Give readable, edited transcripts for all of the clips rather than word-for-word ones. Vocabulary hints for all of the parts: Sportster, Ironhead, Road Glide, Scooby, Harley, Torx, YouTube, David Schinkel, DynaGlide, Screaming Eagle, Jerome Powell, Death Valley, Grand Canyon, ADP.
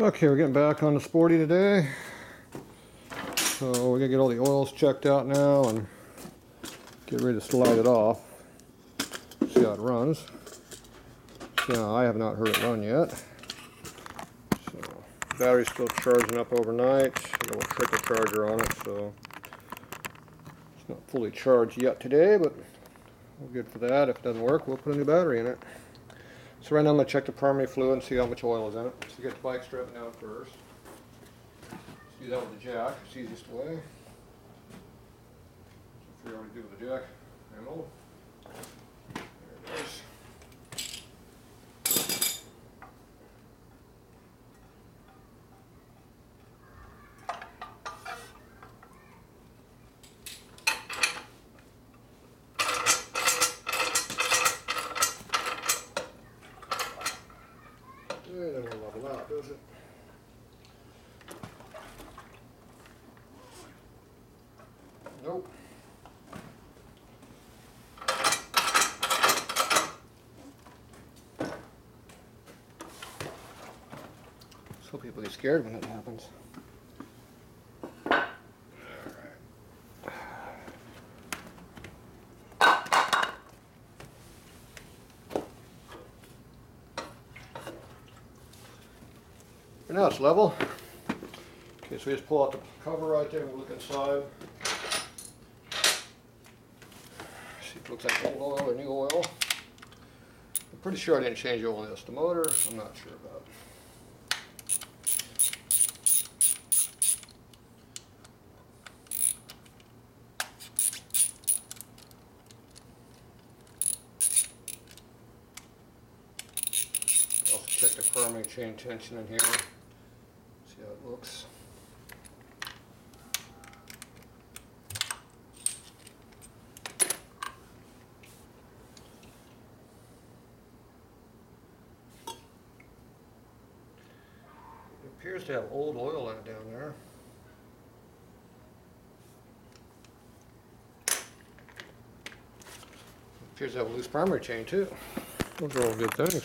Okay, we're getting back on the sporty today. So we're gonna get all the oils checked out now and get ready to slide it off. See how it runs. Now I have not heard it run yet. So battery's still charging up overnight. I got a little trickle charger on it, so it's not fully charged yet today, but we're good for that. If it doesn't work, we'll put a new battery in it. So right now I'm going to check the primary fluid and see how much oil is in it. So get the bike strap down first. Let's do that with the jack. It's the easiest way. So figure out what to do with the jack handle. There it is. Nope. So people get scared when it happens. Now it's level. Okay, so we just pull out the cover right there and we'll look inside. See if it looks like old oil or new oil. I'm pretty sure I didn't change the oil in this. The motor, I'm not sure about. I'll check the primary chain tension in here. How it looks. It appears to have old oil in it down there. It appears to have a loose primary chain too. Those are all good things.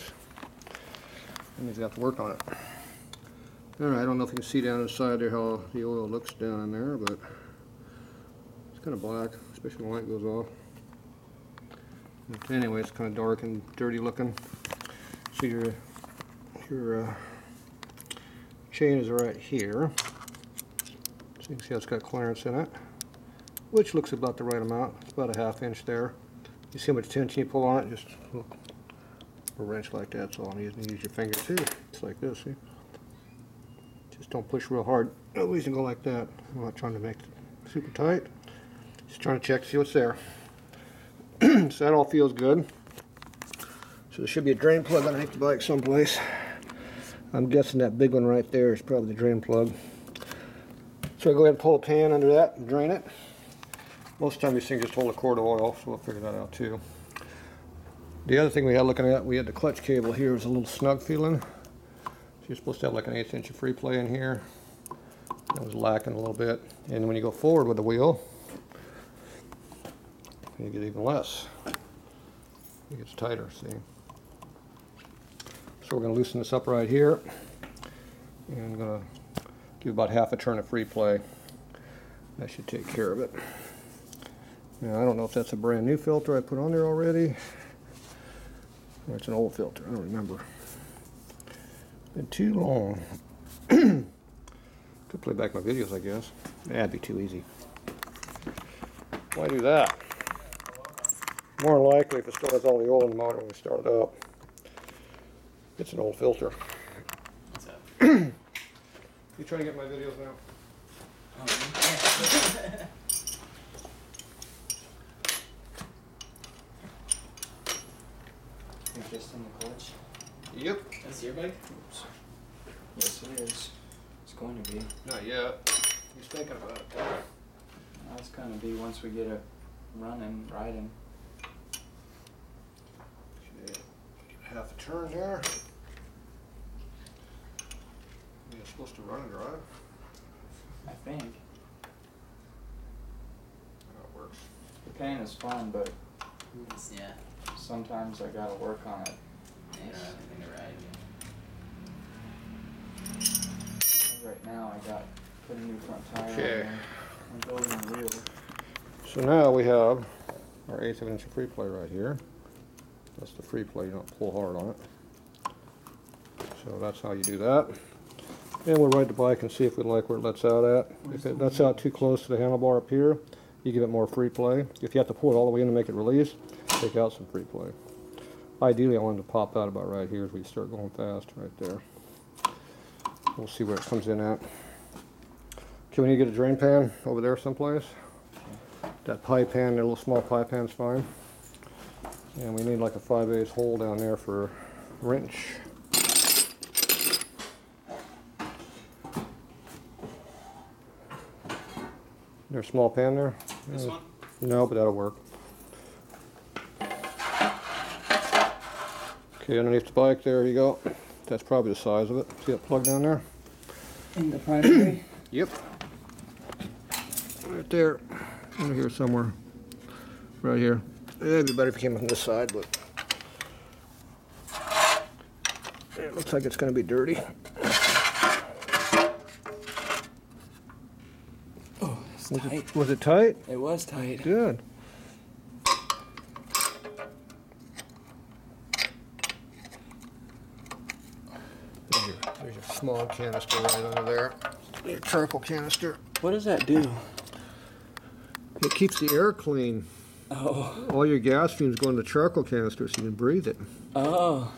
That means you have to work on it. Alright, I don't know if you can see down inside there how the oil looks down in there, but it's kind of black, especially when the light goes off. But anyway, it's kind of dark and dirty looking. So your chain is right here. So you can see how it's got clearance in it, which looks about the right amount. It's about a half inch there. You see how much tension you pull on it? Just a wrench like that, that's all I'm using. Use your finger too. It's like this, see? Just don't push real hard. Always can go like that. I'm not trying to make it super tight. Just trying to check to see what's there. So that all feels good. So there should be a drain plug underneath the bike someplace. I'm guessing that big one right there is probably the drain plug. So I go ahead and pull a pan under that and drain it. Most of the time these things just hold a quart of oil, so we'll figure that out too. The other thing we had looking at, we had the clutch cable here. It was a little snug feeling. You're supposed to have like an 1/8 inch of free play in here. That was lacking a little bit. And when you go forward with the wheel, you get even less. It gets tighter, see? So we're going to loosen this up right here. And I'm going to give about half a turn of free play. That should take care of it. Now, I don't know if that's a brand new filter I put on there already, or it's an old filter. I don't remember. Been too long. Could play back my videos, I guess. That'd be too easy. Why do that? More likely, if it still has all the oil in the motor when we start it up, it's an old filter. What's up? You trying to get my videos now? You're just in the clutch. Yep. That's your bike? Oops. Yes, it is. It's going to be. Not yet. He's thinking about it. That's going to be once we get it running, riding. Okay. Half a turn there. You're supposed to run and drive? I think. That works. The pain is fun, but yeah. Sometimes I got to work on it. Yeah, I think you're right. now I got put a new front tire on and building a wheel. So now we have our 1/8 inch free play right here. That's the free play, you don't pull hard on it. So that's how you do that. And we'll ride the bike and see if we like where it lets out at. If it lets out too close to the handlebar up here, you give it more free play. If you have to pull it all the way in to make it release, take out some free play. Ideally, I want it to pop out about right here as we start going fast, right there. We'll see where it comes in at. Okay, we need to get a drain pan over there someplace. That pie pan, that little small pie pan's fine. And we need like a 5/8 hole down there for a wrench. There's a small pan there? This one? No, but that'll work. Okay, underneath the bike, there you go. That's probably the size of it. See that plug down there? In the primary? Yep. Right there. Over here somewhere. Right here. It'd be better if it came on this side, but it looks like it's going to be dirty. Oh, it's tight. Was it tight? It was tight. Good. There's a small canister right under there. A charcoal canister. What does that do? It keeps the air clean. Oh. All your gas fumes go in the charcoal canister so you can breathe it. Oh.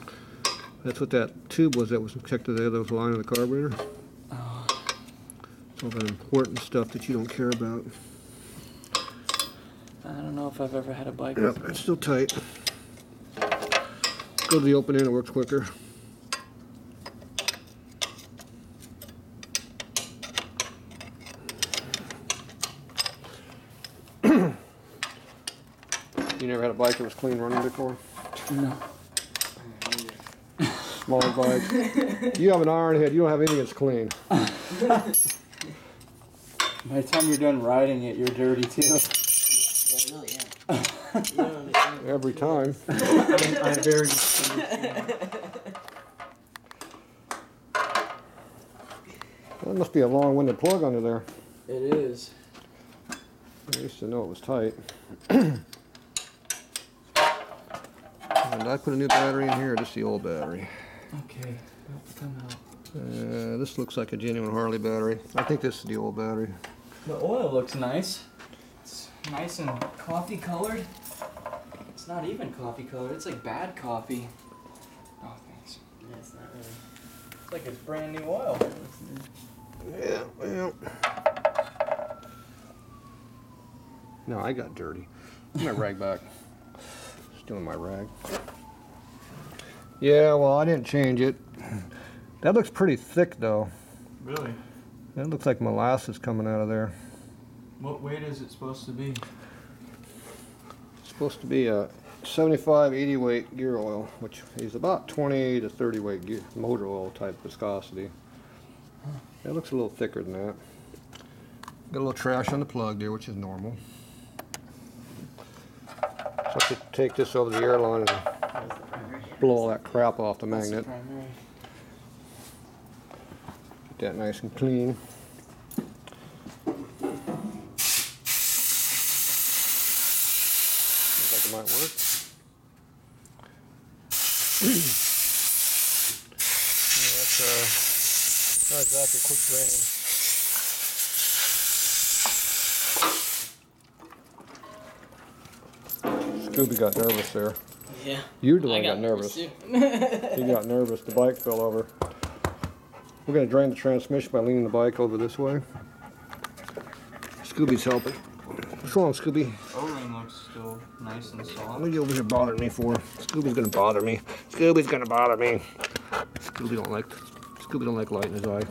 That's what that tube was that was connected to the other line of the carburetor. Oh. It's all that important stuff that you don't care about. I don't know if I've ever had a bike. Yep, it's still tight. Go to the open end, it works quicker. You never had a bike that was clean running before? No. Small bike. You have an Ironhead. You don't have anything that's clean. By the time you're done riding it, you're dirty too. Yeah, I really am. You don't understand. Every time. I'm very That must be a long-winded plug under there. It is. I used to know it was tight. And I put a new battery in here, just the old battery. Okay, that's come out. This looks like a genuine Harley battery. I think this is the old battery. The oil looks nice. It's nice and coffee colored. It's not even coffee colored, it's like bad coffee. Oh, thanks. Yeah, it's not really. It's like it's brand new oil. Yeah, well. No, I got dirty. I'm gonna rag back. Doing my rag. Yeah, well, I didn't change it. That looks pretty thick, though. Really? That looks like molasses coming out of there. What weight is it supposed to be? It's supposed to be a 75, 80 weight gear oil, which is about 20 to 30 weight gear, motor oil type viscosity. That looks a little thicker than that. Got a little trash on the plug there, which is normal. So I could take this over the airline and blow all that crap off the magnet. Get that nice and clean. Looks like it might work. Yeah, that's not exactly quick draining. Scooby got nervous there. Yeah. You the one got nervous. He got nervous. The bike fell over. We're going to drain the transmission by leaning the bike over this way. Scooby's helping. What's wrong, Scooby? O-ring looks still nice and soft. What are you over here bothering me for? Scooby's going to bother me. Scooby's going to bother me. Scooby don't like light in his eye.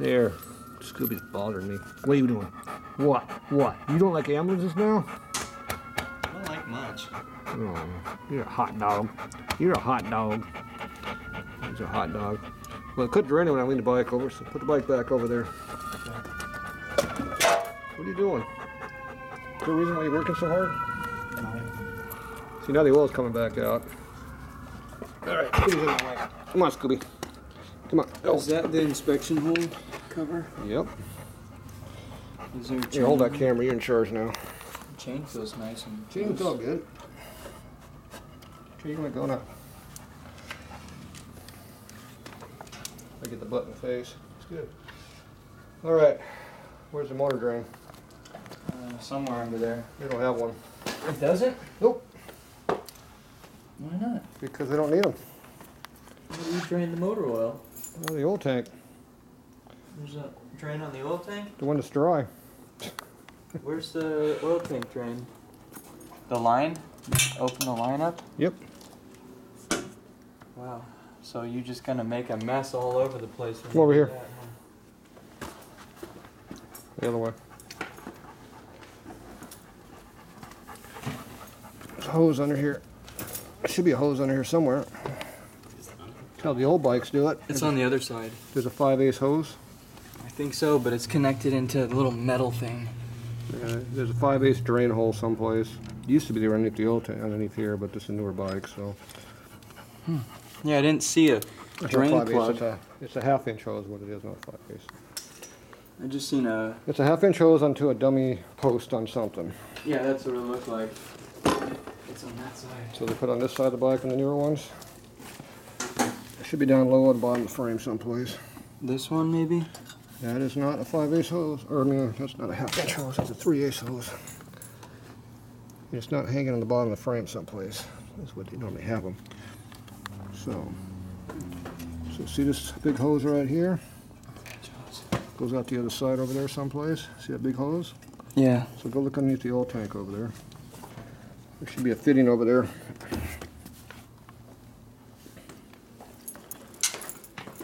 There. Scooby's bothering me. What are you doing? What? What? You don't like ambulances now? Much. Oh, you're a hot dog. You're a hot dog. He's a hot dog. Well, it could drain it when I lean the bike over, so put the bike back over there. What are you doing? Is there a reason why you're working so hard? No. See, now the oil's coming back out. All right, Scooby's in my way. Come on, Scooby. Come on, go. Is that the inspection hole cover? Yep. Is there a chain? Here, hold that camera. You're in charge now. The chain feels nice and loose. Chain's all good. Okay, you want to go now? I get the butt in the face. It's good. All right. Where's the motor drain? Somewhere under there. They don't have one. It doesn't? Nope. Why not? Because they don't need them. How do you drain the motor oil? Well, the oil tank. There's a drain on the oil tank? The one that's dry. Where's the oil tank drain? The line? Open the line up? Yep. Wow. So you're just going to make a mess all over the place. Come over here. That, huh? The other way. There's a hose under here. There should be a hose under here somewhere. How the old bikes do it. It's on the other side. There's a 5/8 hose? I think so, but it's connected into a little metal thing. Yeah, there's a 5/8 drain hole someplace. It used to be there underneath the old tank, underneath here, but this is a newer bike, so. Hmm. Yeah, I didn't see a drain plug. It's a 1/2-inch hose, what it is, not a 5/8. I just seen a... It's a 1/2-inch hose onto a dummy post on something. Yeah, that's what it looked like. It's on that side. So they put on this side of the bike and the newer ones? Should be down low on the bottom of the frame someplace. This one, maybe? That is not a 5/8 hose. Or, I mean, that's not a 1/2-inch hose. It's a 3/8 hose. And it's not hanging on the bottom of the frame someplace. That's what they normally have them. So see this big hose right here? Goes out the other side over there someplace. See that big hose? Yeah. So go look underneath the oil tank over there. There should be a fitting over there.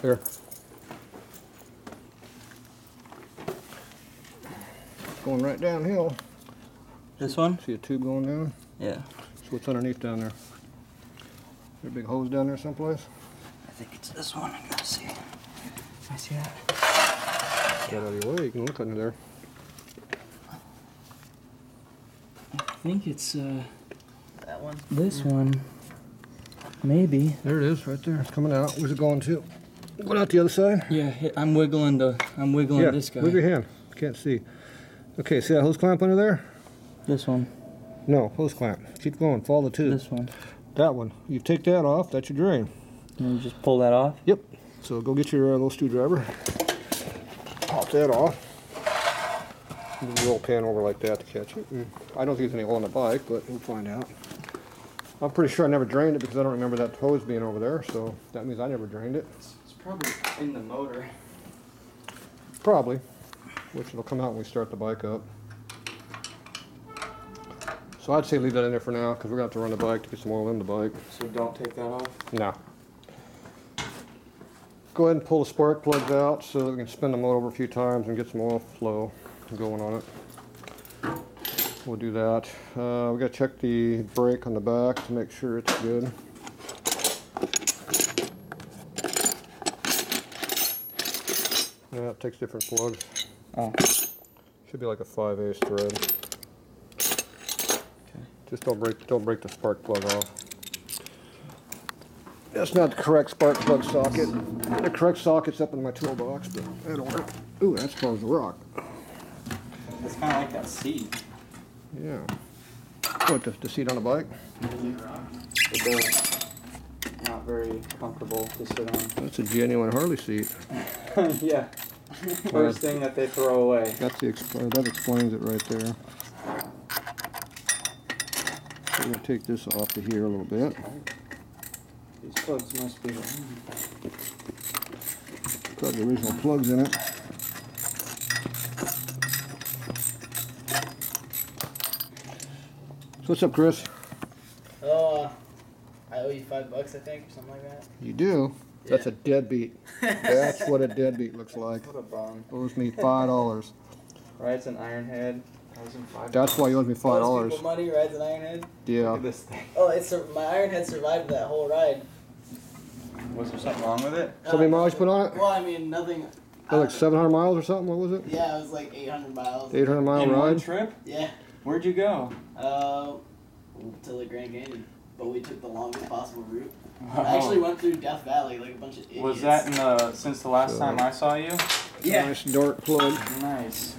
There. Going right downhill. This one? See a tube going down? Yeah. So what's underneath down there? Is there a big hose down there someplace? I think it's this one. I'm gonna see. I see that. Get out of your way. You can look under there. I think it's that one. This one. Maybe. There it is, right there. It's coming out. Where's it going to? What out the other side? Yeah, I'm wiggling this guy. Move your hand. Can't see. Okay, see that hose clamp under there? This one. No, hose clamp. Keep going. Follow the tube. This one. That one. You take that off. That's your drain. And you just pull that off. Yep. So go get your little screwdriver. Pop that off. Move the oil pan over like that to catch it. I don't think there's any oil on the bike, but we'll find out. I'm pretty sure I never drained it because I don't remember that hose being over there, so that means I never drained it. Probably in the motor. Probably, which will come out when we start the bike up. So I'd say leave that in there for now because we're going to have to run the bike to get some oil in the bike. So don't take that off? No. Go ahead and pull the spark plugs out so that we can spin the motor over a few times and get some oil flow going on it. We'll do that. We got to check the brake on the back to make sure it's good. Yeah, it takes different plugs. Oh. Should be like a 5/8 thread. Okay. Just don't break the spark plug off. That's not the correct spark plug socket. The correct socket's up in my toolbox, but that'll work. Ooh, that's close to rock. It's kind of like that seat. Yeah. What, the seat on the bike? It's not very comfortable to sit on. That's a genuine Harley seat. Yeah, first thing that they throw away. That explains it right there. We're going to take this off of here a little bit. These plugs must be got the original plugs in it. So what's up, Chris? Oh, I owe you $5, I think, or something like that. You do? Yeah. That's a deadbeat. That's what a deadbeat looks like. What a bum. Owes me $5. Rides an Ironhead. That's why he owes me $5. Owes people money, rides an Ironhead? Yeah. Look at this thing. Oh, my Ironhead survived that whole ride. Was there something wrong with it? So many miles you put on it? Well, I mean, nothing. Like 700 miles or something? What was it? Yeah, it was like 800 miles. 800-mile ride? One trip? Yeah. Where'd you go? To the Grand Canyon. But we took the longest possible route. Wow. I actually went through Death Valley like a bunch of idiots. Was that in the, since the last time I saw you? Yeah. Nice dark plug. Nice.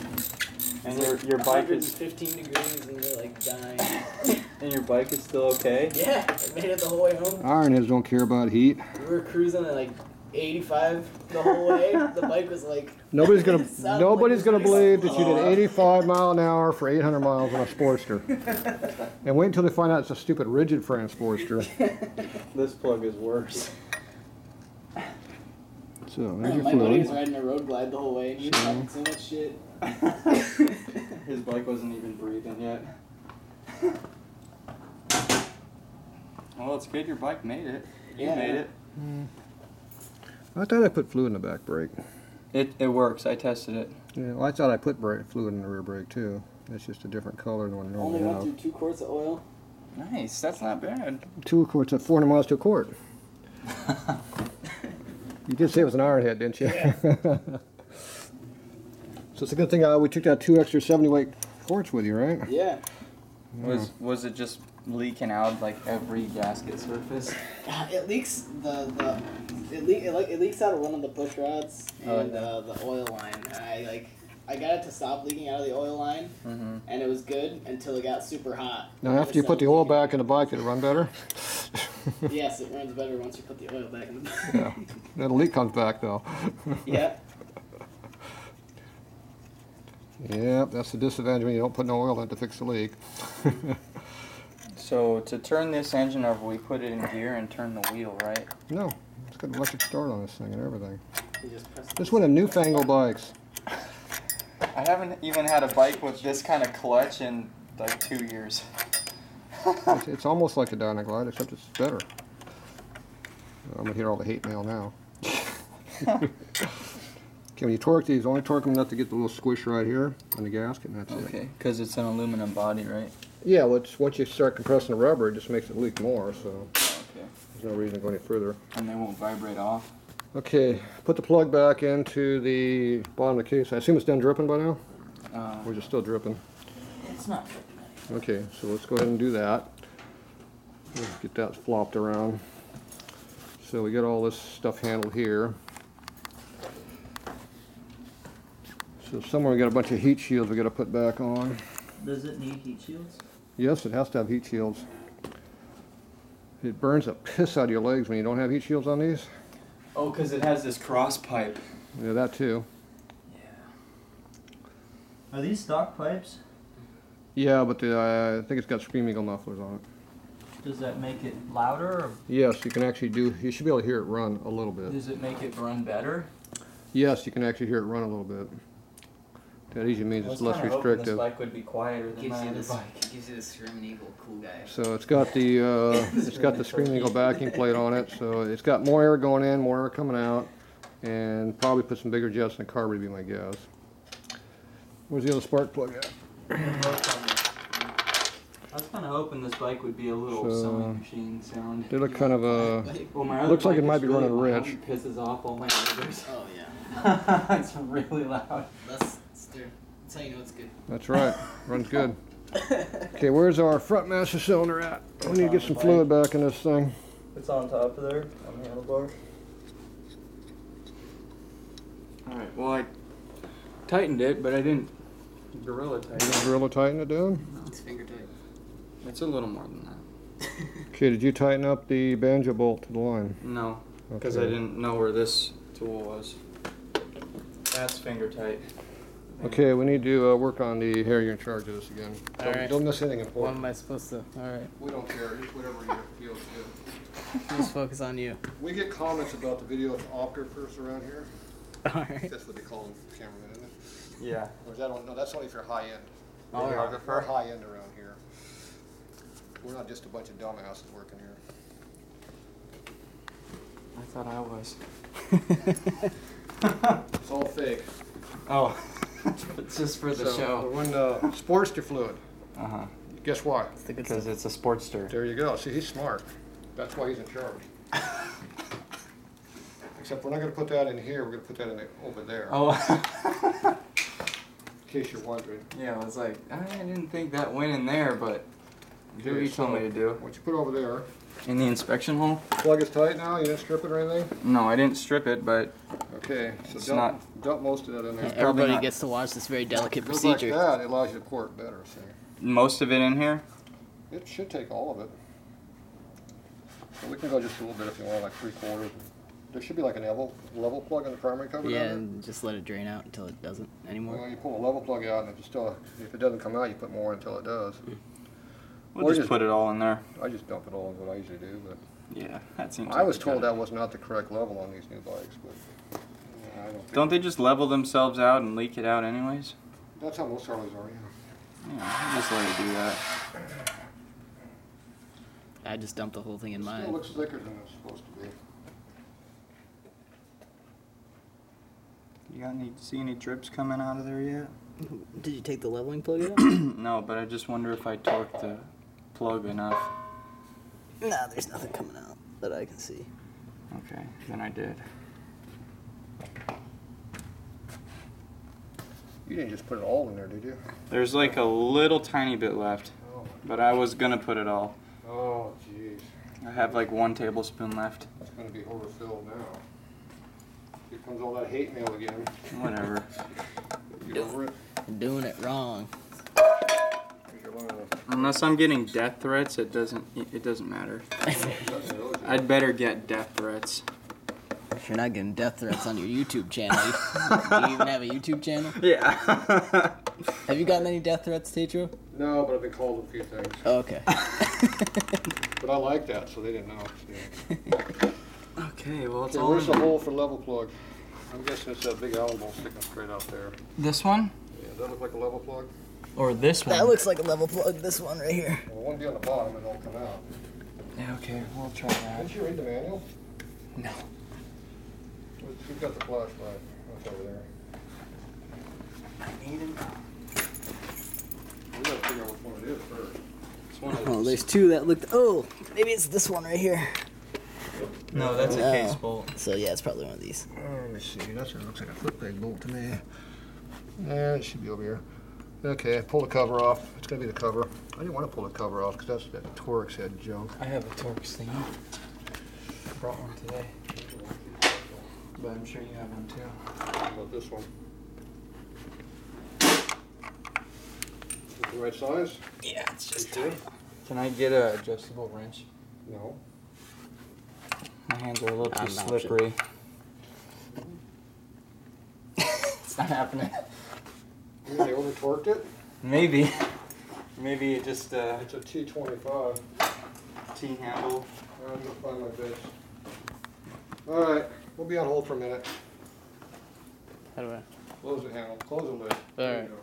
And your bike is 15 degrees and you're like dying. And your bike is still okay? Yeah, it made it the whole way home. Ironheads don't care about heat. We were cruising at like 85 the whole way. The bike was like nobody's gonna believe that you did 85 mile an hour for 800 miles on a Sportster. And wait until they find out it's a stupid rigid frame Sportster. This plug is worse. So there's your fluid. My buddy was riding a Road Glide the whole way, and he was talking so much shit. His bike wasn't even breathing yet. Well, it's good your bike made it. You made it. Mm. I thought I put fluid in the back brake. It works. I tested it. Yeah, well, I thought I put fluid in the rear brake too. That's just a different color than what I normally have. Only went through 2 quarts of oil. Nice. That's not bad. 2 quarts at 400 miles to a quart. You did say it was an Ironhead, didn't you? Yeah. So it's a good thing we took that 2 extra 70-weight quarts with you, right? Yeah. Was it just leaking out like every gasket surface? God, it leaks it leaks out of one of the push rods and the oil line. And I got it to stop leaking out of the oil line, and it was good until it got super hot. Now after you put the oil back in the bike, did it run better? Yes, it runs better once you put the oil back in the bike. Yeah. Then the leak comes back, though. Yep. Yep, that's the disadvantage when you don't put no oil in to fix the leak. So to turn this engine over, we put it in gear and turn the wheel, right? No, it's got an electric start on this thing and everything. This one of newfangled bikes. I haven't even had a bike with this kind of clutch in like 2 years. It's almost like a DynaGlide, except it's better. I'm going to hear all the hate mail now. Okay, when you torque these, only torque them enough to get the little squish right here on the gasket, and that's it. Okay, because it's an aluminum body, right? Yeah, well, once you start compressing the rubber, it just makes it leak more, so there's no reason to go any further. And they won't vibrate off? Okay, put the plug back into the bottom of the case. I assume it's done dripping by now? Or is it still dripping? It's not dripping. Okay, so let's go ahead and do that. Let's get that flopped around. So we got all this stuff handled here. So somewhere we got a bunch of heat shields we got to put back on. Does it need heat shields? Yes, it has to have heat shields. It burns the piss out of your legs when you don't have heat shields on these. Oh, because it has this cross pipe. Yeah, that too. Yeah. Are these stock pipes? Yeah, but I think it's got Screaming Eagle mufflers on it. Does that make it louder? Or? Yes, you can actually you should be able to hear it run a little bit. Does it make it run better? Yes, you can actually hear it run a little bit. That usually means it's less restrictive. This bike would be quieter than my other bike. It gives you the Screaming Eagle cool guy. So it's got the Screaming Eagle backing plate on it, so it's got more air going in, more air coming out, and probably put some bigger jets in the car would be my guess. Where's the other spark plug at? I was kind of hoping this bike would be a little sewing machine sound. They look kind of looks like it might be running rich. It pisses off all my neighbors. Oh yeah. It's really loud. That's how you know it's good. That's right. Runs good. Okay, where's our front master cylinder at? We need to get some fluid back in this thing. It's on top of there, on the handlebar. Alright, well I tightened it, but I didn't gorilla tighten it. You didn't gorilla tighten it down? No, it's finger tight. It's a little more than that. Okay, did you tighten up the banjo bolt to the line? No, because I didn't know where this tool was. That's finger tight. Okay, we need to work on the hair. You're in charge of this again. Don't miss anything important. What am I supposed to? All right. We don't care. Just whatever you feel good. Just focus on you. We get comments about the video of optographers around here. All right. That's what they call them, cameramen, isn't it? Yeah. Or is that no, that's only if you're high end. We're high end around here. We're not just a bunch of dumbasses working here. I thought I was. It's all fake. Oh. It's just for the show. When Sportster fluid. Guess why? Because it's a Sportster. There you go. See, he's smart. That's why he's in charge. Except we're not going to put that in here. We're going to put that in over there. Oh. In case you're wondering. Yeah, I was like, I didn't think that went in there, but Do what you told me to do. What you put over there. In the inspection hole? The plug is tight now? You didn't strip it or anything? No, I didn't strip it, but... Okay, so dump most of that in there. Everybody gets to watch this very delicate procedure. It like that, it allows you to pour it better. So. Most of it in here? It should take all of it. So we can go just a little bit if you want, like 3/4. There should be like a level plug in the primary cover. Yeah, and just let it drain out until it doesn't anymore. Well, you pull a level plug out, and if it doesn't come out, you put more until it does. We'll just put it all in there. I just dump it all in, what I usually do, but... Yeah, that seems I was told that was not the correct level on these new bikes, but... I don't they just level themselves out and leak it out anyways? That's how most Harleys are, yeah. Yeah, just let it do that. I just dumped the whole thing in mine. It still looks thicker than it's supposed to be. You got see any drips coming out of there yet? Did you take the leveling plug out? No, but I just wonder if I torqued the plug enough. No, there's nothing coming out that I can see. Okay, then I did. You didn't just put it all in there, did you? There's like a little tiny bit left, but I was gonna put it all. Oh, jeez. I have like 1 tablespoon left. It's gonna be overfilled now. Here comes all that hate mail again. Whatever. Doing it wrong. Unless I'm getting death threats, it doesn't matter. I'd better get death threats. If you're not getting death threats on your YouTube channel, do you even have a YouTube channel? Yeah. Have you gotten any death threats, Tetro? No, but I've been called a few things. Oh, okay. But I like that, so they didn't know. So. Okay, well it's all. Where's the hole for level plug? I'm guessing it's that big Allen bolt sticking straight out there. This one? Yeah, does that look like a level plug? Or this one? That looks like a level plug, this one right here. Well, it won't be on the bottom, it'll come out. Yeah, okay, we'll try that. Did you read the manual? No. We've got the flashlight. That's over there. I need it. We gotta figure out which one it is first. It's one of those. Oh, there's two that looked. Oh, maybe it's this one right here. No, that's a case bolt. So yeah, it's probably one of these. Let me see. That sure looks like a flip peg bolt to me. Yeah, it should be over here. Okay, pull the cover off. It's gonna be the cover. I didn't want to pull the cover off because that's that Torx head junk. I have a Torx thing. I brought one today, but I'm sure you have one too. How about this one? Is it the right size? Yeah, it's just tight. Can I get an adjustable wrench? No. My hands are a little too slippery. It's not happening. Maybe they over-torqued it? Maybe. Maybe it just... it's a T25. T-handle. I'm going to find my base. All right. We'll be on hold for a minute. How do I? Close the handle. Close the lid. All right.